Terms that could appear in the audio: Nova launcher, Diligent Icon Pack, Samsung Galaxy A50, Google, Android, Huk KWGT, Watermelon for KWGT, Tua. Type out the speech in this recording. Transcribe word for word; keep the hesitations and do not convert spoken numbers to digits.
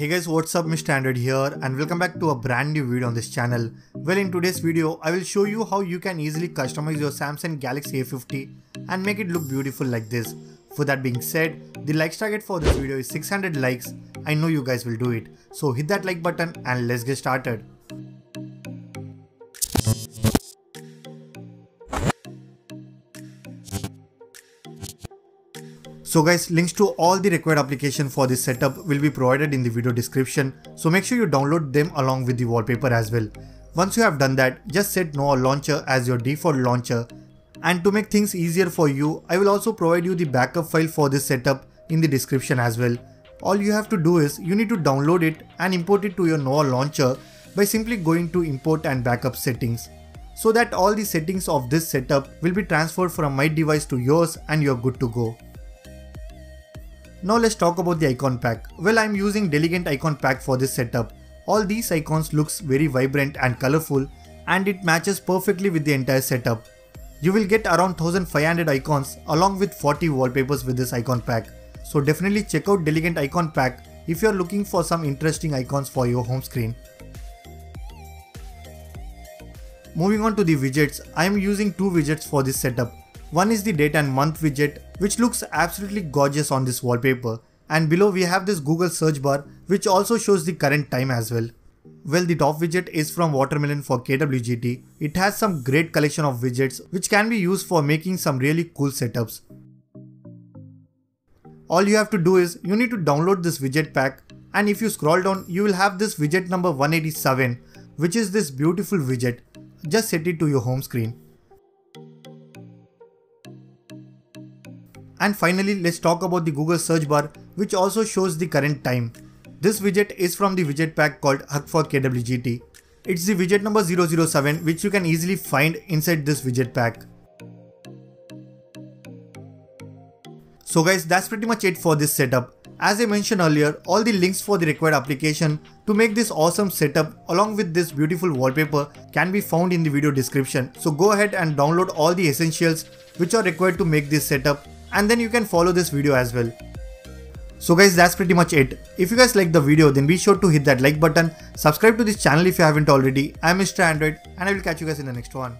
Hey guys, what's up, Mister Android here and welcome back to a brand new video on this channel. Well, in today's video, I will show you how you can easily customize your Samsung Galaxy A fifty and make it look beautiful like this. For that being said, the likes target for this video is six hundred likes. I know you guys will do it. So hit that like button and let's get started. So guys, links to all the required application for this setup will be provided in the video description, so make sure you download them along with the wallpaper as well. Once you have done that, just set Nova launcher as your default launcher, and to make things easier for you, I will also provide you the backup file for this setup in the description as well. All you have to do is you need to download it and import it to your Nova launcher by simply going to import and backup settings, so that all the settings of this setup will be transferred from my device to yours and you're good to go. Now let's talk about the icon pack. Well, I'm using Diligent Icon Pack for this setup. All these icons looks very vibrant and colorful, and it matches perfectly with the entire setup. You will get around one thousand five hundred icons along with forty wallpapers with this icon pack. So definitely check out Diligent Icon Pack if you're looking for some interesting icons for your home screen. Moving on to the widgets, I'm using two widgets for this setup. One is the date and month widget, which looks absolutely gorgeous on this wallpaper, and below we have this Google search bar which also shows the current time as well. Well, the top widget is from Watermelon for K W G T. It has some great collection of widgets which can be used for making some really cool setups. All you have to do is you need to download this widget pack, and if you scroll down you will have this widget number one eighty-seven, which is this beautiful widget. Just set it to your home screen. And finally, let's talk about the Google search bar, which also shows the current time. This widget is from the widget pack called Huk K W G T. It's the widget number zero zero seven, which you can easily find inside this widget pack. So guys, that's pretty much it for this setup. As I mentioned earlier, all the links for the required application to make this awesome setup along with this beautiful wallpaper can be found in the video description. So go ahead and download all the essentials which are required to make this setup, and then you can follow this video as well. So guys, that's pretty much it. If you guys like the video, then be sure to hit that like button, subscribe to this channel if you haven't already. I'm Mister Android and I will catch you guys in the next one.